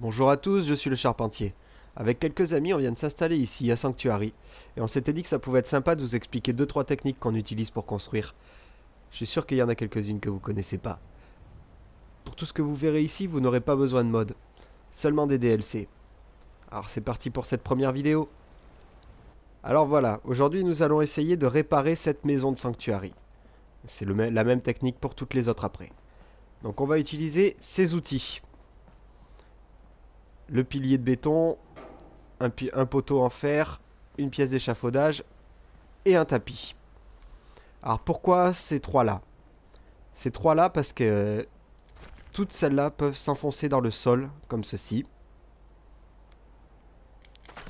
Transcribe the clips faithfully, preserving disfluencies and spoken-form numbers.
Bonjour à tous, je suis le charpentier. Avec quelques amis, on vient de s'installer ici, à Sanctuary, et on s'était dit que ça pouvait être sympa de vous expliquer deux trois techniques qu'on utilise pour construire. Je suis sûr qu'il y en a quelques-unes que vous connaissez pas. Pour tout ce que vous verrez ici, vous n'aurez pas besoin de mode, seulement des D L C. Alors c'est parti pour cette première vidéo. Alors voilà, aujourd'hui nous allons essayer de réparer cette maison de Sanctuary. C'est la même technique pour toutes les autres après. Donc on va utiliser ces outils. Le pilier de béton, un, un poteau en fer, une pièce d'échafaudage et un tapis. Alors pourquoi ces trois-là? Ces trois-là parce que euh, toutes celles-là peuvent s'enfoncer dans le sol, comme ceci.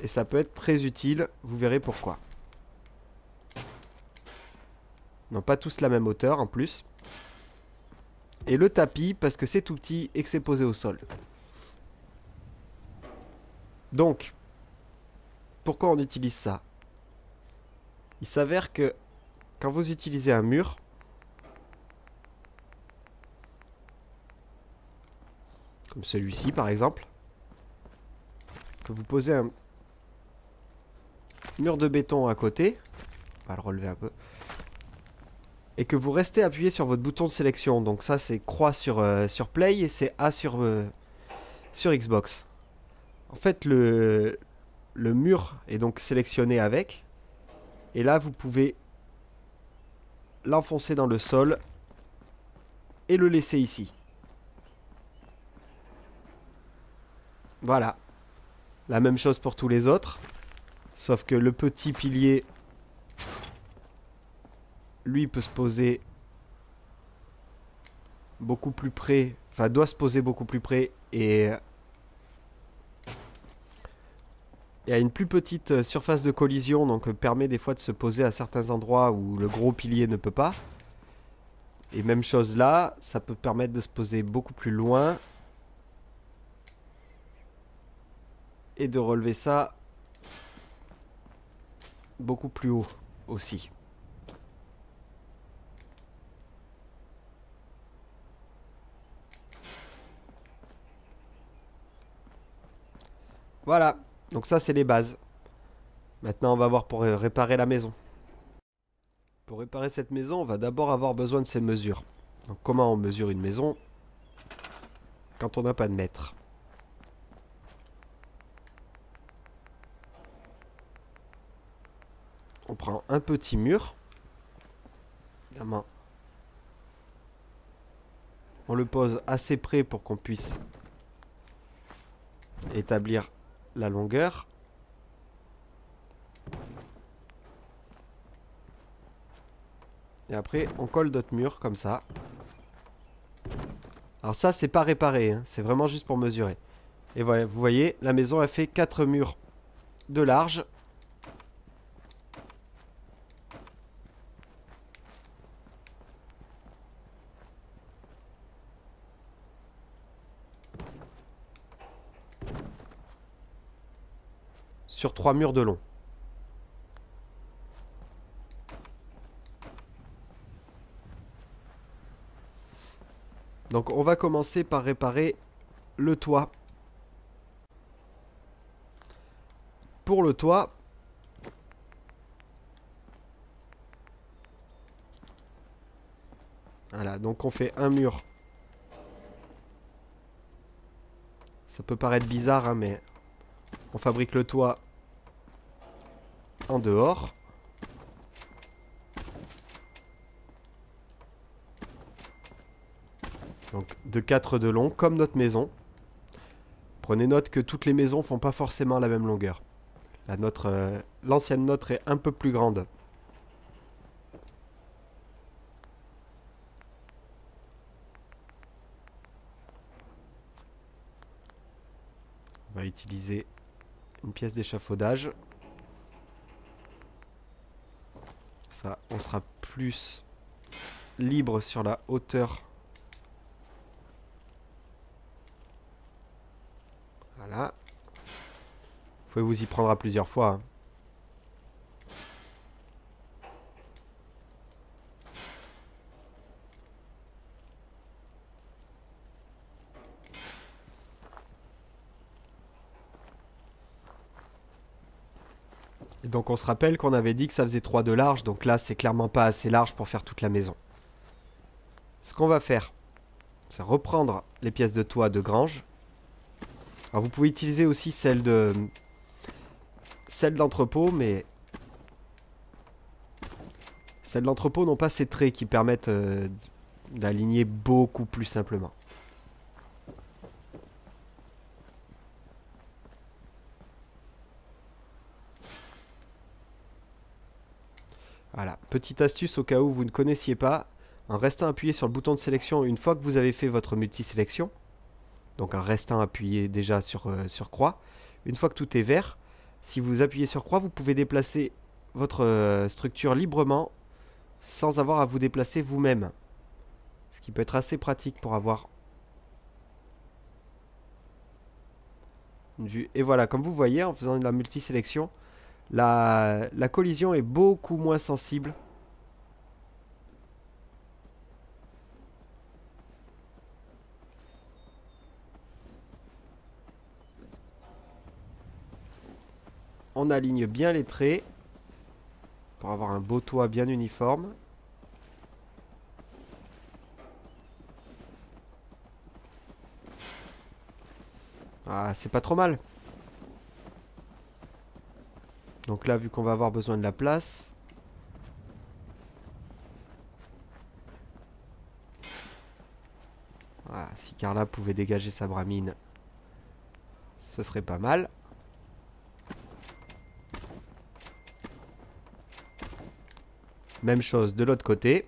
Et ça peut être très utile, vous verrez pourquoi. Non, pas tous la même hauteur en plus. Et le tapis parce que c'est tout petit et que c'est posé au sol. Donc, pourquoi on utilise ça? Il s'avère que quand vous utilisez un mur, comme celui-ci par exemple, que vous posez un mur de béton à côté, on va le relever un peu, et que vous restez appuyé sur votre bouton de sélection, donc ça c'est croix sur, euh, sur Play et c'est A sur, euh, sur Xbox. En fait, le, le mur est donc sélectionné avec. Et là, vous pouvez l'enfoncer dans le sol et le laisser ici. Voilà. La même chose pour tous les autres. Sauf que le petit pilier, lui, peut se poser beaucoup plus près. Enfin, doit se poser beaucoup plus près et... et à une plus petite surface de collision, donc permet des fois de se poser à certains endroits où le gros pilier ne peut pas. Et même chose là, ça peut permettre de se poser beaucoup plus loin. Et de relever ça beaucoup plus haut aussi. Voilà. Donc ça c'est les bases. Maintenant on va voir pour réparer la maison. Pour réparer cette maison, on va d'abord avoir besoin de ces mesures. Donc comment on mesure une maison quand on n'a pas de mètre? On prend un petit mur. Évidemment. On le pose assez près pour qu'on puisse établir la longueur. Et après on colle d'autres murs comme ça. Alors ça c'est pas réparé hein. C'est vraiment juste pour mesurer. Et voilà, vous voyez la maison elle fait quatre murs de large sur trois murs de long. Donc on va commencer par réparer le toit. Pour le toit, voilà, donc on fait un mur. Ça peut paraître bizarre hein, mais on fabrique le toit en dehors. Donc de quatre de long, comme notre maison. Prenez note que toutes les maisons font pas forcément la même longueur. La nôtre, euh, l'ancienne nôtre est un peu plus grande. On va utiliser une pièce d'échafaudage. Ça, on sera plus libre sur la hauteur. Voilà. Vous pouvez vous y prendre à plusieurs fois. Hein. Et donc on se rappelle qu'on avait dit que ça faisait trois de large, donc là c'est clairement pas assez large pour faire toute la maison. Ce qu'on va faire, c'est reprendre les pièces de toit de grange. Alors vous pouvez utiliser aussi celles de celles d'entrepôt, mais celles d'entrepôt n'ont pas ces traits qui permettent euh, d'aligner beaucoup plus simplement. Voilà, petite astuce au cas où vous ne connaissiez pas, en restant appuyé sur le bouton de sélection une fois que vous avez fait votre multisélection, donc en restant appuyé déjà sur, euh, sur croix, une fois que tout est vert, si vous appuyez sur croix, vous pouvez déplacer votre euh, structure librement sans avoir à vous déplacer vous-même. Ce qui peut être assez pratique pour avoir une vue. Et voilà, comme vous voyez, en faisant la multisélection, La, la collision est beaucoup moins sensible. On aligne bien les traits pour avoir un beau toit bien uniforme. Ah, c'est pas trop mal. Donc là, vu qu'on va avoir besoin de la place, voilà, si Carla pouvait dégager sa bramine, ce serait pas mal. Même chose de l'autre côté.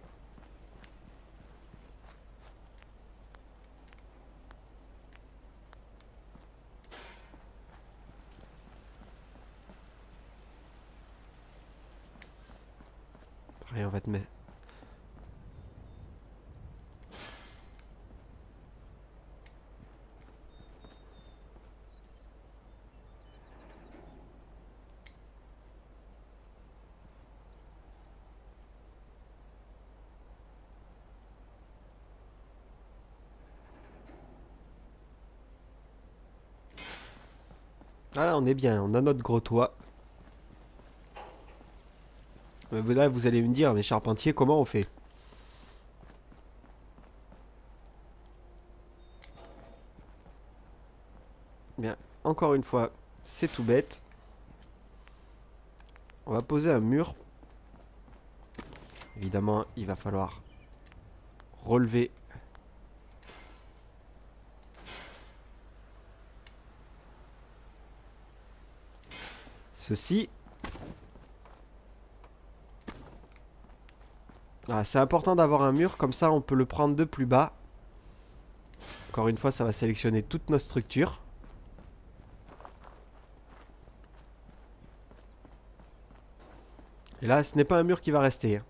Ah là, on est bien, on a notre gros toit. Là vous allez me dire, mais charpentier, comment on fait? Bien, encore une fois, c'est tout bête. On va poser un mur. Évidemment, il va falloir relever. Ceci. Ah, c'est important d'avoir un mur, comme ça on peut le prendre de plus bas. Encore une fois, ça va sélectionner toutes nos structures. Et là, ce n'est pas un mur qui va rester.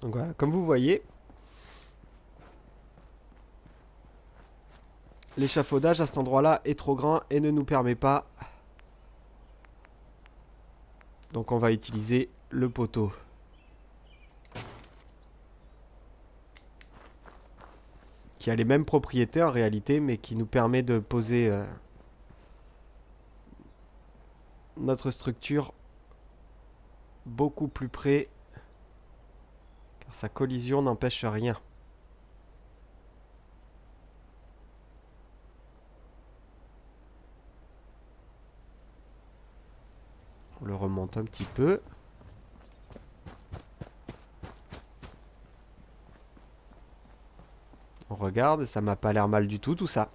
Donc voilà, comme vous voyez, l'échafaudage à cet endroit-là est trop grand et ne nous permet pas. Donc on va utiliser le poteau. Qui a les mêmes propriétés en réalité, mais qui nous permet de poser euh, notre structure beaucoup plus près. Sa collision n'empêche rien. On le remonte un petit peu. On regarde, ça m'a pas l'air mal du tout, tout ça.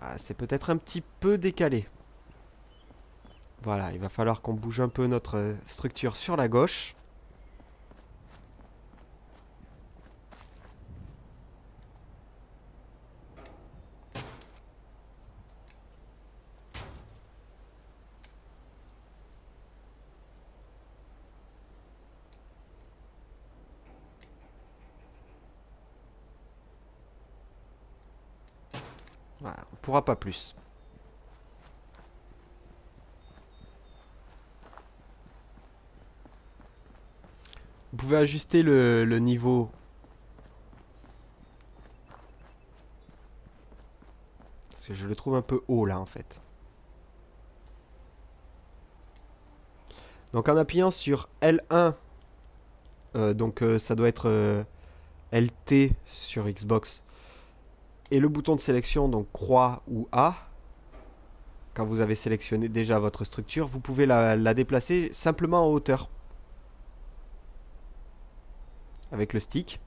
Ah, c'est peut-être un petit peu décalé. Voilà, il va falloir qu'on bouge un peu notre structure sur la gauche. Voilà, on ne pourra pas plus. pouvez ajuster le, le niveau. Parce que je le trouve un peu haut là en fait. Donc en appuyant sur L un, euh, donc euh, ça doit être euh, L T sur Xbox, et le bouton de sélection, donc croix ou A, quand vous avez sélectionné déjà votre structure, vous pouvez la, la déplacer simplement en hauteur. Avec le stick.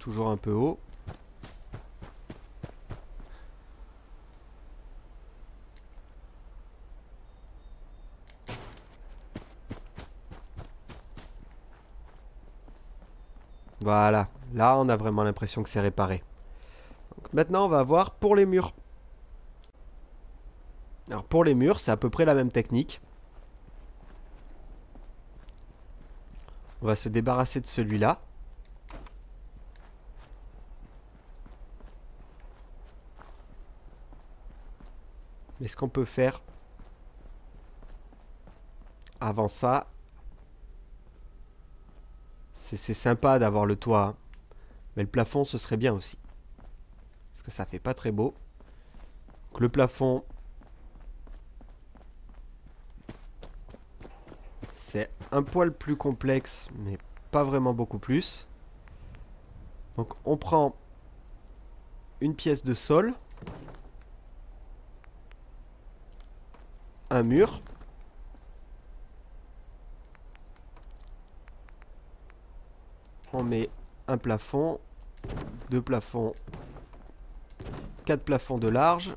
Toujours un peu haut. Voilà, là on a vraiment l'impression que c'est réparé. Donc, maintenant on va voir pour les murs. Alors pour les murs c'est à peu près la même technique. On va se débarrasser de celui-là. Mais ce qu'on peut faire avant ça... C'est sympa d'avoir le toit, hein. Mais le plafond ce serait bien aussi. Parce que ça fait pas très beau. Donc le plafond c'est un poil plus complexe, mais pas vraiment beaucoup plus. Donc on prend une pièce de sol, un mur. On met un plafond, deux plafonds, quatre plafonds de large,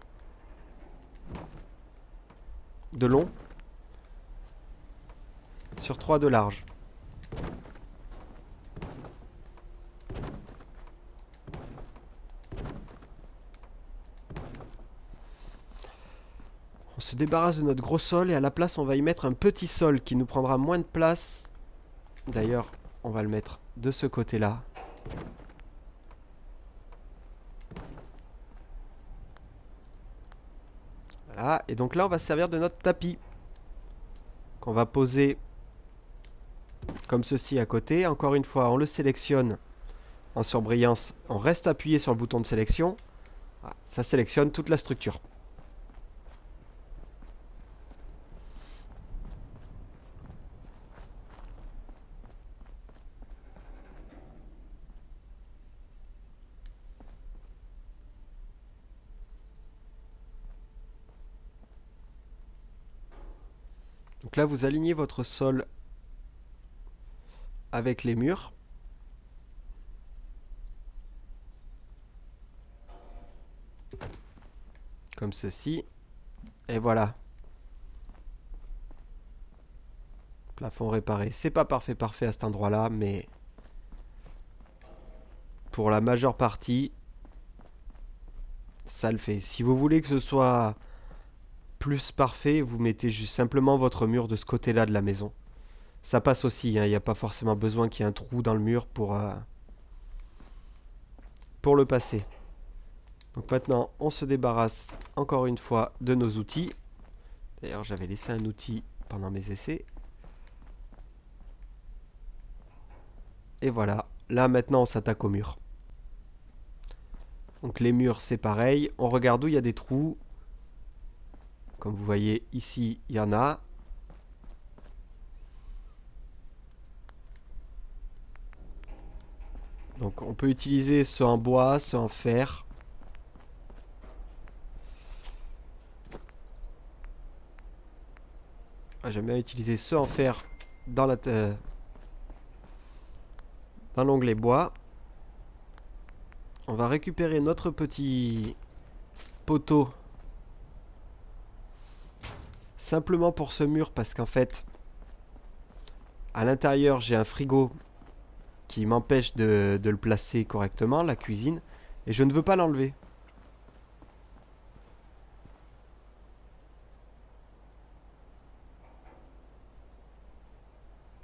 de long, sur trois de large. On se débarrasse de notre gros sol et à la place on va y mettre un petit sol qui nous prendra moins de place. D'ailleurs on va le mettre de ce côté-là. Voilà. Et donc là, on va se servir de notre tapis. Qu'on va poser comme ceci à côté. Encore une fois, on le sélectionne en surbrillance. On reste appuyé sur le bouton de sélection. Voilà. Ça sélectionne toute la structure. Donc là, vous alignez votre sol avec les murs. Comme ceci. Et voilà. Plafond réparé. C'est pas parfait parfait à cet endroit-là, mais pour la majeure partie, ça le fait. Si vous voulez que ce soit... plus parfait, vous mettez juste simplement votre mur de ce côté-là de la maison. Ça passe aussi, il n'y a pas forcément besoin qu'il y ait un trou dans le mur pour, euh, pour le passer. Donc maintenant, on se débarrasse encore une fois de nos outils. D'ailleurs, j'avais laissé un outil pendant mes essais. Et voilà, là maintenant on s'attaque au mur. Donc les murs c'est pareil, on regarde où il y a des trous. Comme vous voyez, ici, il y en a. Donc, on peut utiliser soit en bois, soit en fer. Ah, j'aime bien utiliser soit en fer dans la euh, dans l'onglet bois. On va récupérer notre petit poteau. Simplement pour ce mur parce qu'en fait à l'intérieur j'ai un frigo qui m'empêche de, de le placer correctement, la cuisine, et je ne veux pas l'enlever.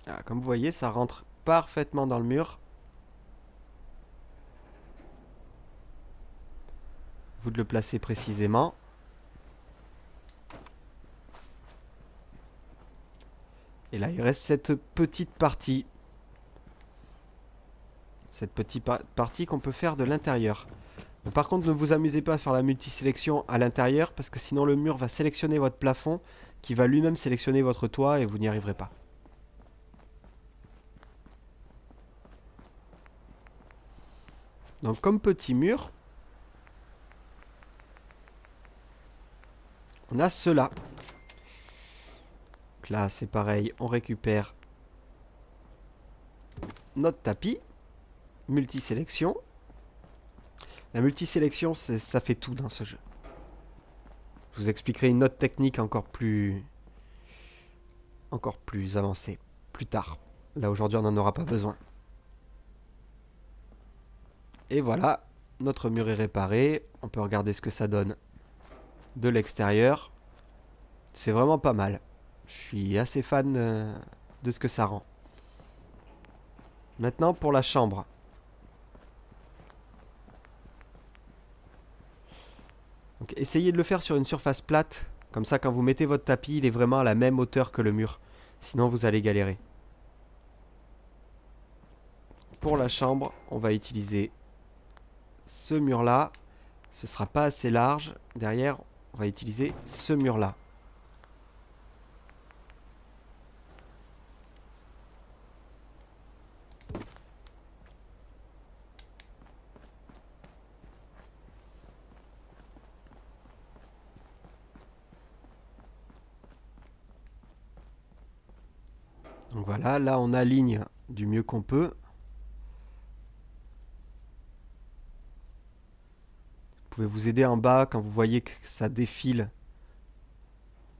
Ah, comme vous voyez ça rentre parfaitement dans le mur. Vous de le placer précisément. Et là, il reste cette petite partie. Cette petite pa- partie qu'on peut faire de l'intérieur. Par contre, ne vous amusez pas à faire la multisélection à l'intérieur, parce que sinon le mur va sélectionner votre plafond, qui va lui-même sélectionner votre toit, et vous n'y arriverez pas. Donc comme petit mur, on a cela. Donc là, c'est pareil, on récupère notre tapis, multisélection. La multisélection, ça fait tout dans ce jeu. Je vous expliquerai une autre technique encore plus, encore plus avancée, plus tard. Là, aujourd'hui, on n'en aura pas besoin. Et voilà, notre mur est réparé. On peut regarder ce que ça donne de l'extérieur. C'est vraiment pas mal. Je suis assez fan de ce que ça rend. Maintenant, pour la chambre. Donc, essayez de le faire sur une surface plate, comme ça quand vous mettez votre tapis, il est vraiment à la même hauteur que le mur, sinon vous allez galérer. Pour la chambre, on va utiliser ce mur-là, ce sera pas assez large, derrière on va utiliser ce mur-là. Donc voilà, là on aligne du mieux qu'on peut. Vous pouvez vous aider en bas quand vous voyez que ça défile.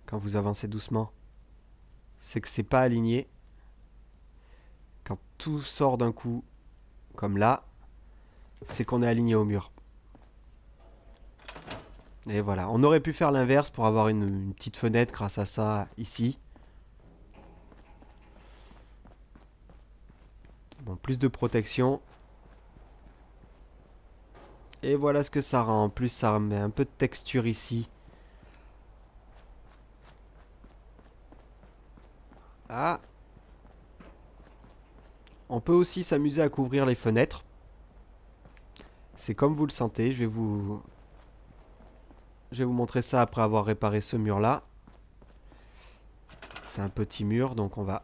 Quand vous avancez doucement, c'est que c'est pas aligné. Quand tout sort d'un coup, comme là, c'est qu'on est aligné au mur. Et voilà, on aurait pu faire l'inverse pour avoir une, une petite fenêtre grâce à ça ici. Bon, plus de protection. Et voilà ce que ça rend. En plus, ça remet un peu de texture ici. Ah. On peut aussi s'amuser à couvrir les fenêtres. C'est comme vous le sentez. Je vais vous... Je vais vous montrer ça après avoir réparé ce mur-là. C'est un petit mur, donc on va...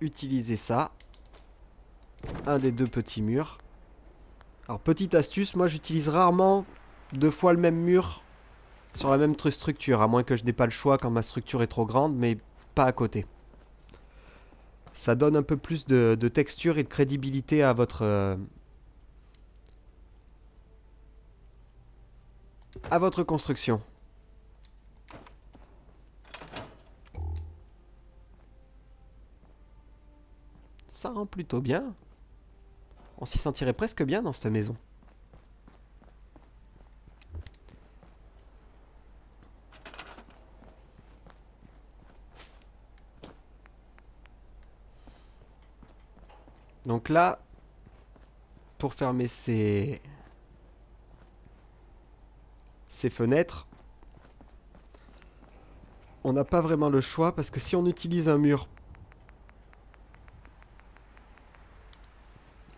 utiliser ça, un des deux petits murs. Alors petite astuce, moi j'utilise rarement deux fois le même mur sur la même structure, à moins que je n'ai pas le choix quand ma structure est trop grande, mais pas à côté. Ça donne un peu plus de, de texture et de crédibilité à votre euh, à votre construction. Ça rend plutôt bien. On s'y sentirait presque bien dans cette maison. Donc là, pour fermer ces, ces fenêtres, on n'a pas vraiment le choix parce que si on utilise un mur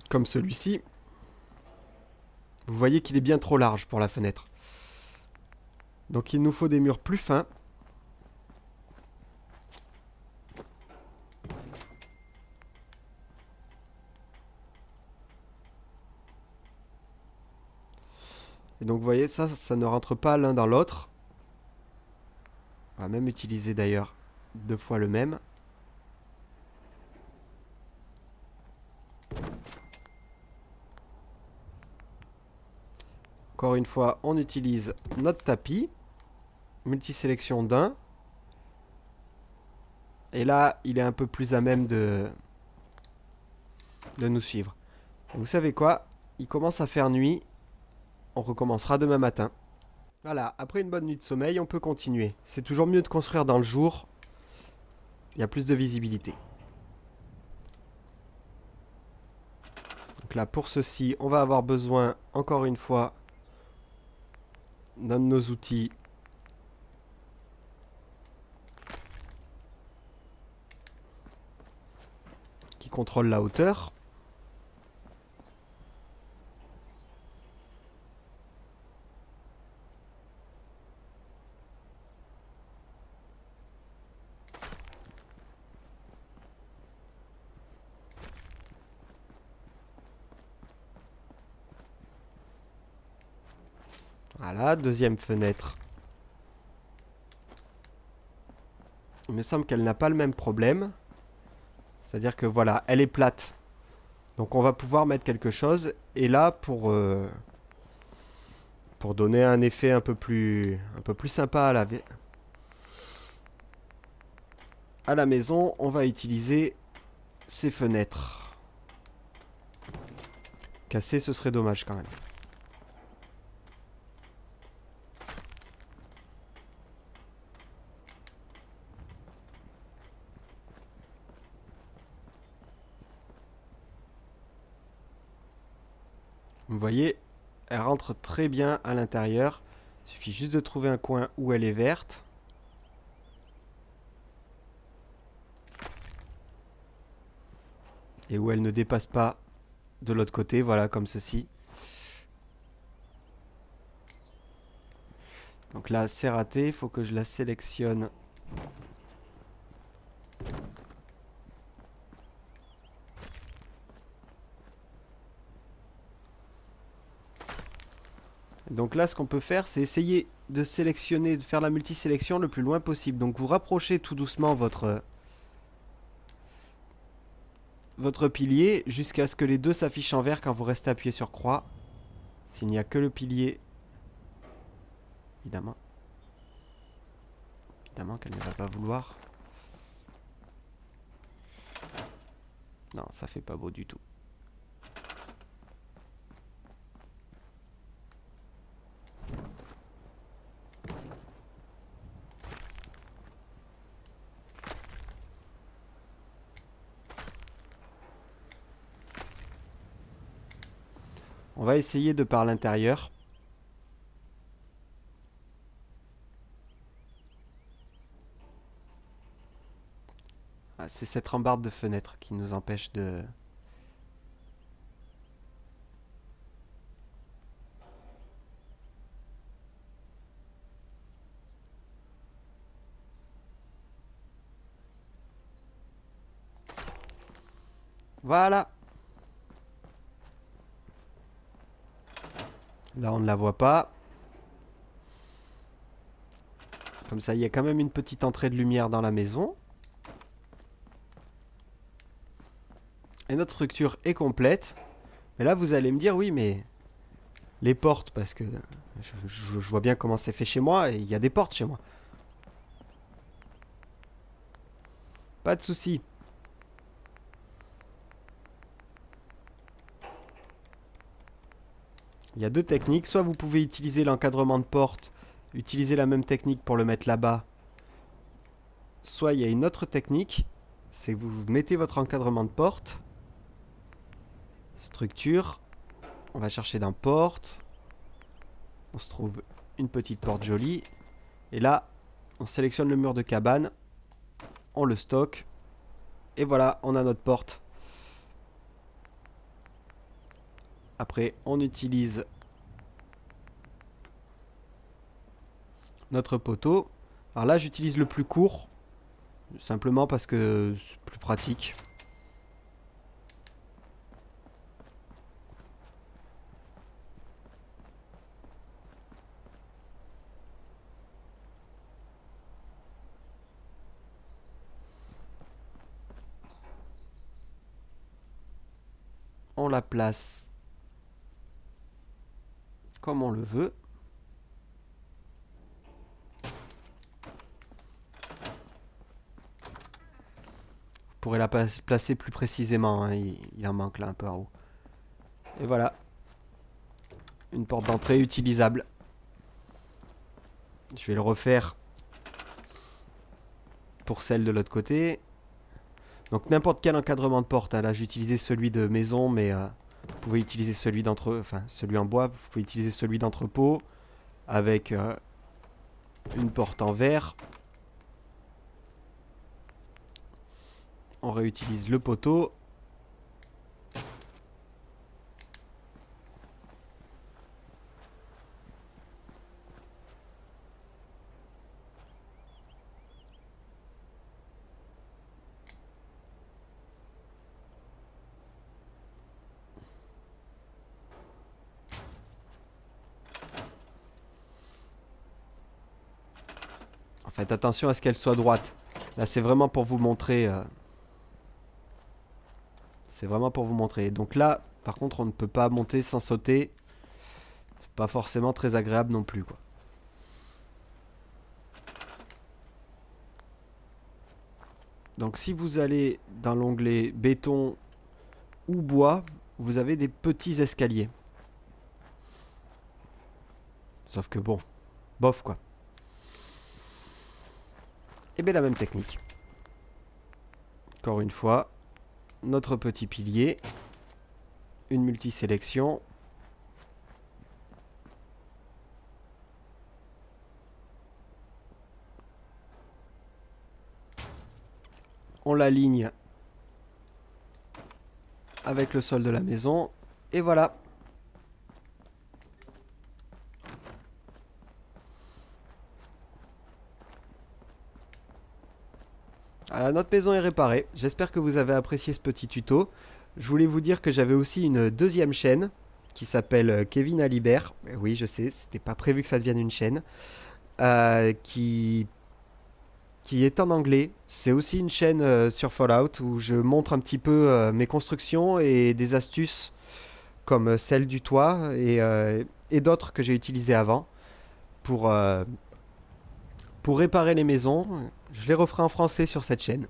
comme celui-ci, vous voyez qu'il est bien trop large pour la fenêtre. Donc il nous faut des murs plus fins. Et donc vous voyez, ça, ça ne rentre pas l'un dans l'autre. On va même utiliser d'ailleurs deux fois le même. Encore une fois, on utilise notre tapis, multisélection d'un. Et là, il est un peu plus à même de, de nous suivre. Et vous savez quoi? Il commence à faire nuit, on recommencera demain matin. Voilà, après une bonne nuit de sommeil, on peut continuer. C'est toujours mieux de construire dans le jour, il y a plus de visibilité. Donc là, pour ceci, on va avoir besoin, encore une fois, d'un de nos outils. Qui contrôle la hauteur. Voilà, deuxième fenêtre. Il me semble qu'elle n'a pas le même problème. C'est-à-dire que voilà, elle est plate. Donc on va pouvoir mettre quelque chose. Et là, pour, euh, pour donner un effet un peu plus, un peu plus sympa à la, à la maison, on va utiliser ces fenêtres. Casser, ce serait dommage quand même. Vous voyez, elle rentre très bien à l'intérieur. Il suffit juste de trouver un coin où elle est verte. Et où elle ne dépasse pas de l'autre côté, voilà, comme ceci. Donc là, c'est raté, il faut que je la sélectionne. Donc là, ce qu'on peut faire, c'est essayer de sélectionner, de faire la multisélection le plus loin possible. Donc vous rapprochez tout doucement votre, votre pilier jusqu'à ce que les deux s'affichent en vert quand vous restez appuyé sur croix. S'il n'y a que le pilier, évidemment, évidemment qu'elle ne va pas vouloir. Non, ça fait pas beau du tout. On va essayer de par l'intérieur. Ah, c'est cette rambarde de fenêtre qui nous empêche de... Voilà! Là, on ne la voit pas. Comme ça, il y a quand même une petite entrée de lumière dans la maison. Et notre structure est complète. Mais là, vous allez me dire, oui, mais les portes, parce que je, je, je vois bien comment c'est fait chez moi, et il y a des portes chez moi. Pas de souci. Il y a deux techniques, soit vous pouvez utiliser l'encadrement de porte, utiliser la même technique pour le mettre là-bas. Soit il y a une autre technique, c'est que vous mettez votre encadrement de porte. Structure, on va chercher dans porte. On se trouve une petite porte jolie. Et là, on sélectionne le mur de cabane, on le stocke. Et voilà, on a notre porte. Après, on utilise notre poteau. Alors là, j'utilise le plus court, simplement parce que c'est plus pratique. On la place comme on le veut. Je pourrais la placer plus précisément, hein. il, il en manque là un peu en haut. Et voilà. Une porte d'entrée utilisable. Je vais le refaire pour celle de l'autre côté. Donc n'importe quel encadrement de porte, hein. Là j'utilisais celui de maison, mais... Euh, vous pouvez utiliser celui d'entre, enfin celui en bois, vous pouvez utiliser celui d'entrepôt. avec euh, une porte en verre. On réutilise le poteau. Faites attention à ce qu'elle soit droite. Là, c'est vraiment pour vous montrer. Euh... C'est vraiment pour vous montrer. Donc là, par contre, on ne peut pas monter sans sauter. C'est pas forcément très agréable non plus, quoi. Donc si vous allez dans l'onglet béton ou bois, vous avez des petits escaliers. Sauf que bon, bof quoi. Et bien la même technique. Encore une fois, notre petit pilier, une multisélection. On l'aligne avec le sol de la maison et voilà. Alors, notre maison est réparée. J'espère que vous avez apprécié ce petit tuto. Je voulais vous dire que j'avais aussi une deuxième chaîne qui s'appelle Kevin Alibert. Oui, je sais, c'était pas prévu que ça devienne une chaîne. Euh, qui... qui est en anglais. C'est aussi une chaîne euh, sur Fallout où je montre un petit peu euh, mes constructions et des astuces comme euh, celle du toit et, euh, et d'autres que j'ai utilisées avant pour, euh, pour réparer les maisons. Je les referai en français sur cette chaîne.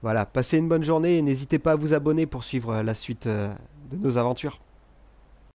Voilà, passez une bonne journée et n'hésitez pas à vous abonner pour suivre la suite de nos aventures.